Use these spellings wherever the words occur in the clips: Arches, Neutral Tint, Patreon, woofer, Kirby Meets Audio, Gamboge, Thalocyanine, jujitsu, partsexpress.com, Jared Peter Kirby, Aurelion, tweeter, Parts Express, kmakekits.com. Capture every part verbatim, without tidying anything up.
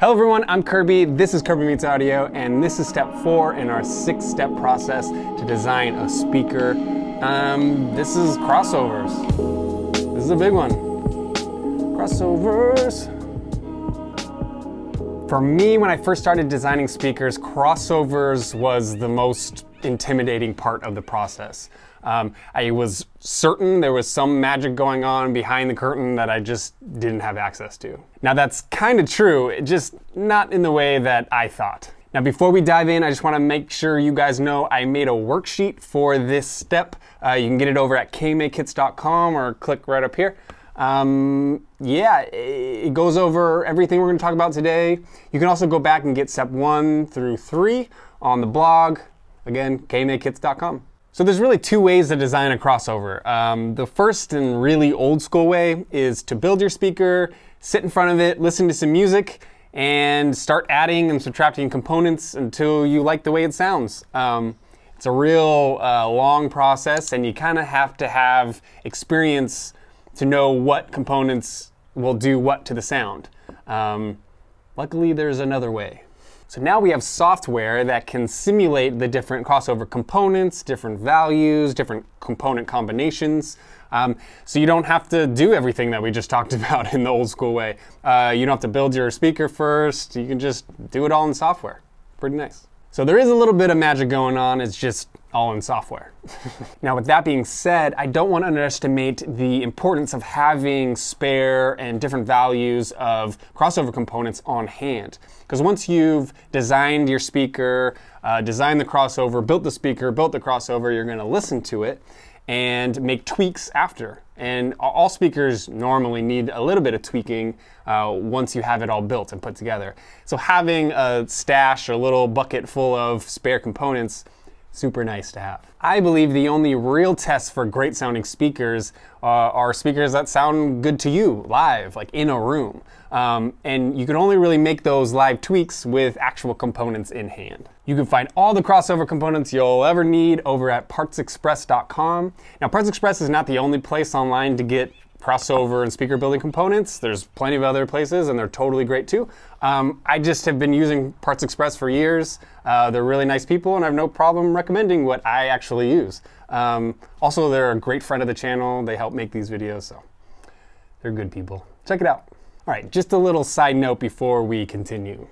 Hello everyone, I'm Kirby, this is Kirby Meets Audio, and this is step four in our six step process to design a speaker. Um, this is crossovers. This is a big one. Crossovers. For me, when I first started designing speakers, crossovers was the most intimidating part of the process. Um, I was certain there was some magic going on behind the curtain that I just didn't have access to. Now that's kind of true, just not in the way that I thought. Now before we dive in, I just want to make sure you guys know I made a worksheet for this step. Uh, you can get it over at k makits dot com or click right up here. Um, yeah, it goes over everything we're going to talk about today. You can also go back and get step one through three on the blog. Again, k make kits dot com. So there's really two ways to design a crossover. Um, the first and really old school way is to build your speaker, sit in front of it, listen to some music, and start adding and subtracting components until you like the way it sounds. Um, it's a real uh, long process, and you kind of have to have experience to know what components will do what to the sound. Um, luckily, there's another way. So now we have software that can simulate the different crossover components, different values, different component combinations. Um, so you don't have to do everything that we just talked about in the old school way. Uh, you don't have to build your speaker first. You can just do it all in software. Pretty nice. So there is a little bit of magic going on. It's just all in software. Now, with that being said, I don't want to underestimate the importance of having spare and different values of crossover components on hand. Because once you've designed your speaker, uh, designed the crossover, built the speaker, built the crossover, you're going to listen to it and make tweaks after. And all speakers normally need a little bit of tweaking uh, once you have it all built and put together. So having a stash or little bucket full of spare components, super nice to have. I believe the only real test for great sounding speakers uh, are speakers that sound good to you live, like in a room. Um, and you can only really make those live tweaks with actual components in hand. You can find all the crossover components you'll ever need over at parts express dot com. Now, Parts Express is not the only place online to get crossover and speaker building components. There's plenty of other places and they're totally great too. Um, I just have been using Parts Express for years. Uh, they're really nice people and I have no problem recommending what I actually use. Um, also, they're a great friend of the channel. They help make these videos, so they're good people. Check it out. All right, just a little side note before we continue.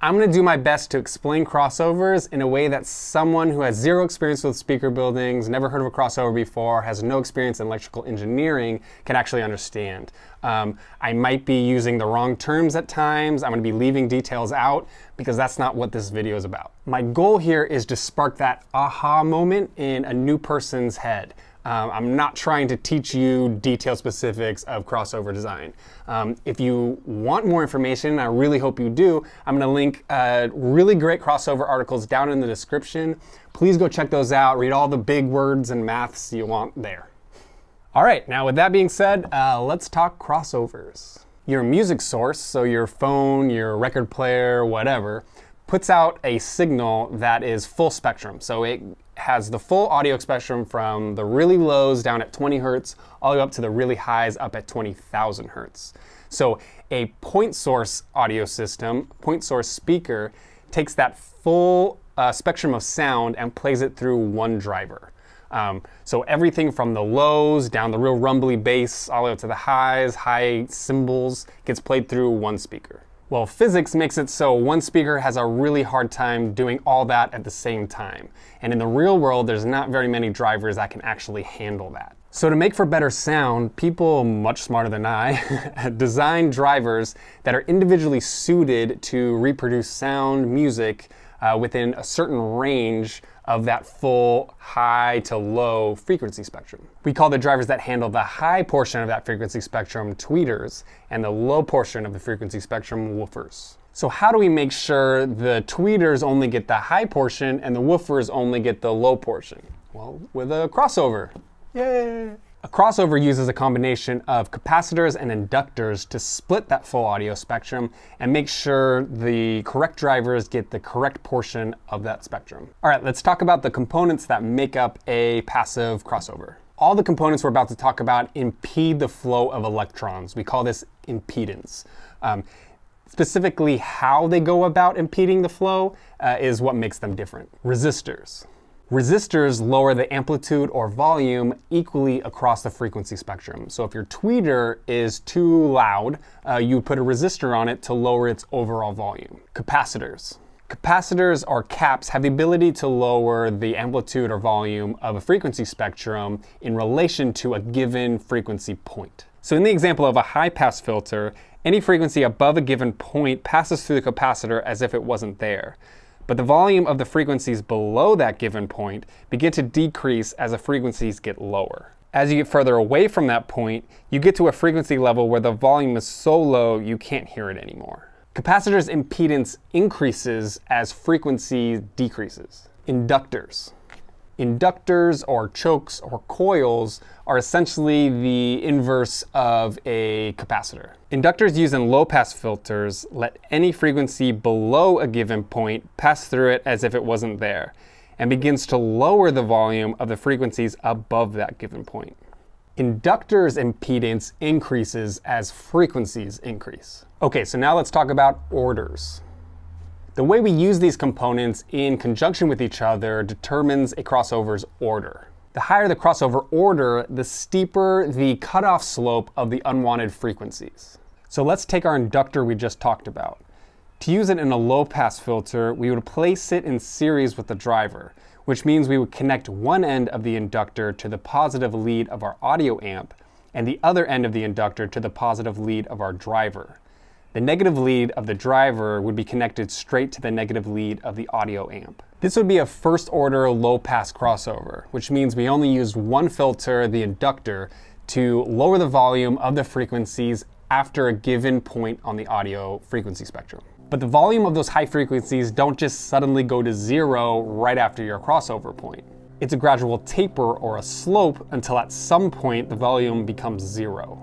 I'm gonna do my best to explain crossovers in a way that someone who has zero experience with speaker buildings, never heard of a crossover before, has no experience in electrical engineering, can actually understand. Um, I might be using the wrong terms at times. I'm gonna be leaving details out because that's not what this video is about. My goal here is to spark that aha moment in a new person's head. Um, I'm not trying to teach you detailed specifics of crossover design. Um, if you want more information, and I really hope you do, I'm gonna link uh, really great crossover articles down in the description. Please go check those out, read all the big words and maths you want there. All right, now with that being said, uh, let's talk crossovers. Your music source, so your phone, your record player, whatever, puts out a signal that is full spectrum. So it has the full audio spectrum from the really lows down at twenty hertz all the way up to the really highs up at twenty thousand hertz. So a point source audio system, point source speaker, takes that full uh, spectrum of sound and plays it through one driver. Um, so everything from the lows down the real rumbly bass all the way up to the highs, high cymbals, gets played through one speaker. Well, physics makes it so one speaker has a really hard time doing all that at the same time. And in the real world, there's not very many drivers that can actually handle that. So to make for better sound, people much smarter than I design drivers that are individually suited to reproduce sound, music uh, within a certain range of that full high to low frequency spectrum. We call the drivers that handle the high portion of that frequency spectrum tweeters and the low portion of the frequency spectrum woofers. So how do we make sure the tweeters only get the high portion and the woofers only get the low portion? Well, with a crossover. Yay! A crossover uses a combination of capacitors and inductors to split that full audio spectrum and make sure the correct drivers get the correct portion of that spectrum. All right, let's talk about the components that make up a passive crossover. All the components we're about to talk about impede the flow of electrons. We call this impedance. Um, Specifically, how they go about impeding the flow uh, is what makes them different. Resistors. Resistors lower the amplitude or volume equally across the frequency spectrum. So if your tweeter is too loud, uh, you put a resistor on it to lower its overall volume. Capacitors. Capacitors or caps have the ability to lower the amplitude or volume of a frequency spectrum in relation to a given frequency point. So in the example of a high-pass filter, any frequency above a given point passes through the capacitor as if it wasn't there. But the volume of the frequencies below that given point begin to decrease as the frequencies get lower. As you get further away from that point, you get to a frequency level where the volume is so low you can't hear it anymore. Capacitors' impedance increases as frequency decreases. Inductors. Inductors or chokes or coils are essentially the inverse of a capacitor. Inductors used in low-pass filters let any frequency below a given point pass through it as if it wasn't there, and begins to lower the volume of the frequencies above that given point. Inductors' impedance increases as frequencies increase. Okay, so now let's talk about orders. The way we use these components in conjunction with each other determines a crossover's order. The higher the crossover order, the steeper the cutoff slope of the unwanted frequencies. So let's take our inductor we just talked about. To use it in a low-pass filter, we would place it in series with the driver, which means we would connect one end of the inductor to the positive lead of our audio amp, and the other end of the inductor to the positive lead of our driver. The negative lead of the driver would be connected straight to the negative lead of the audio amp. This would be a first-order low-pass crossover, which means we only used one filter, the inductor, to lower the volume of the frequencies after a given point on the audio frequency spectrum. But the volume of those high frequencies don't just suddenly go to zero right after your crossover point. It's a gradual taper or a slope until at some point the volume becomes zero.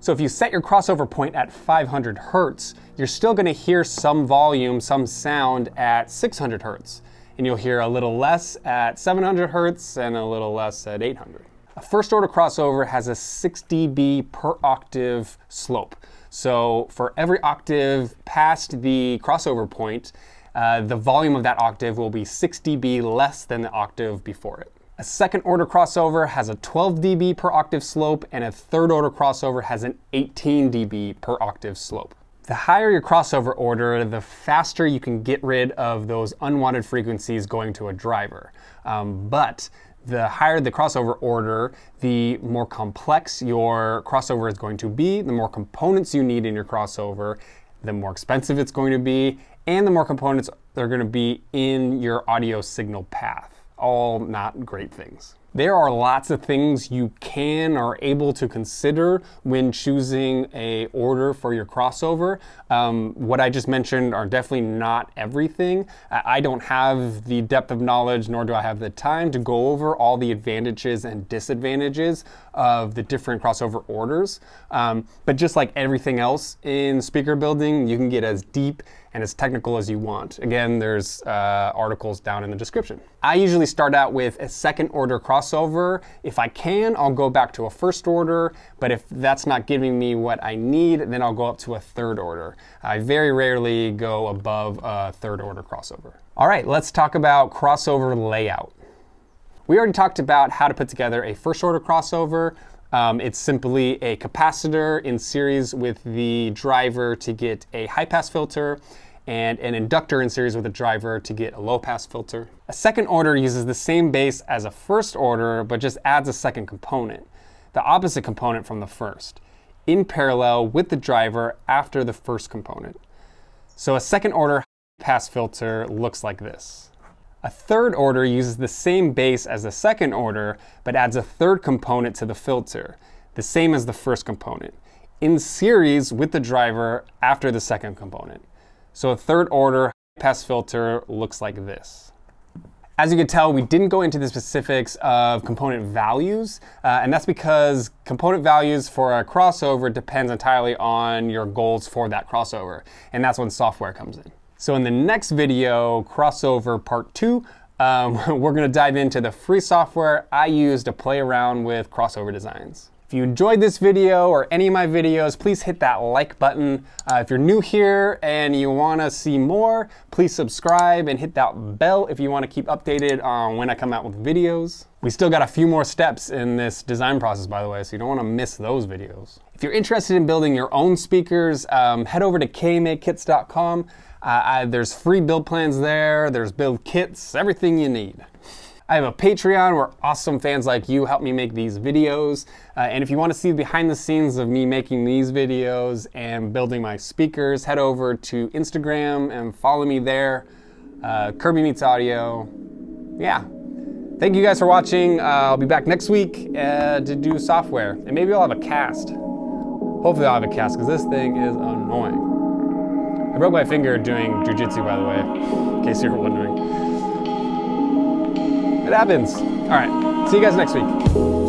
So if you set your crossover point at five hundred hertz, you're still going to hear some volume, some sound at six hundred hertz. And you'll hear a little less at seven hundred hertz and a little less at eight hundred. A first order crossover has a six D B per octave slope. So for every octave past the crossover point, uh, the volume of that octave will be six D B less than the octave before it. A second order crossover has a twelve D B per octave slope, and a third order crossover has an eighteen D B per octave slope. The higher your crossover order, the faster you can get rid of those unwanted frequencies going to a driver. Um, but the higher the crossover order, the more complex your crossover is going to be, the more components you need in your crossover, the more expensive it's going to be, and the more components there are going to be in your audio signal path. All not great things. There are lots of things you can or are able to consider when choosing a order for your crossover. Um, what I just mentioned are definitely not everything. I don't have the depth of knowledge, nor do I have the time to go over all the advantages and disadvantages of the different crossover orders. Um, but just like everything else in speaker building, you can get as deep and as technical as you want. Again, there's uh, articles down in the description. I usually start out with a second order crossover. If I can, I'll go back to a first order, but if that's not giving me what I need, then I'll go up to a third order. I very rarely go above a third order crossover. All right, let's talk about crossover layout. We already talked about how to put together a first order crossover. Um, it's simply a capacitor in series with the driver to get a high pass filter, and an inductor in series with a driver to get a low pass filter. A second order uses the same base as a first order, but just adds a second component, the opposite component from the first, in parallel with the driver after the first component. So a second order pass filter looks like this. A third order uses the same base as the second order, but adds a third component to the filter, the same as the first component, in series with the driver after the second component. So a third order pass filter looks like this. As you can tell, we didn't go into the specifics of component values, uh, and that's because component values for a crossover depends entirely on your goals for that crossover, and that's when software comes in. So in the next video, crossover part two, um, we're gonna dive into the free software I use to play around with crossover designs. If you enjoyed this video or any of my videos, please hit that like button. Uh, if you're new here and you wanna see more, please subscribe and hit that bell if you wanna keep updated on when I come out with videos. We still got a few more steps in this design process, by the way, so you don't wanna miss those videos. If you're interested in building your own speakers, um, head over to k make kits dot com. Uh, I, there's free build plans there, there's build kits, everything you need. I have a Patreon where awesome fans like you help me make these videos. Uh, and if you want to see behind the scenes of me making these videos and building my speakers, head over to Instagram and follow me there. Uh, Kirby Meets Audio. Yeah. Thank you guys for watching. Uh, I'll be back next week uh, to do software. And maybe I'll have a cast. Hopefully I'll have a cast because this thing is annoying. I broke my finger doing jujitsu, by the way, in case you were wondering. It happens. All right. See you guys next week.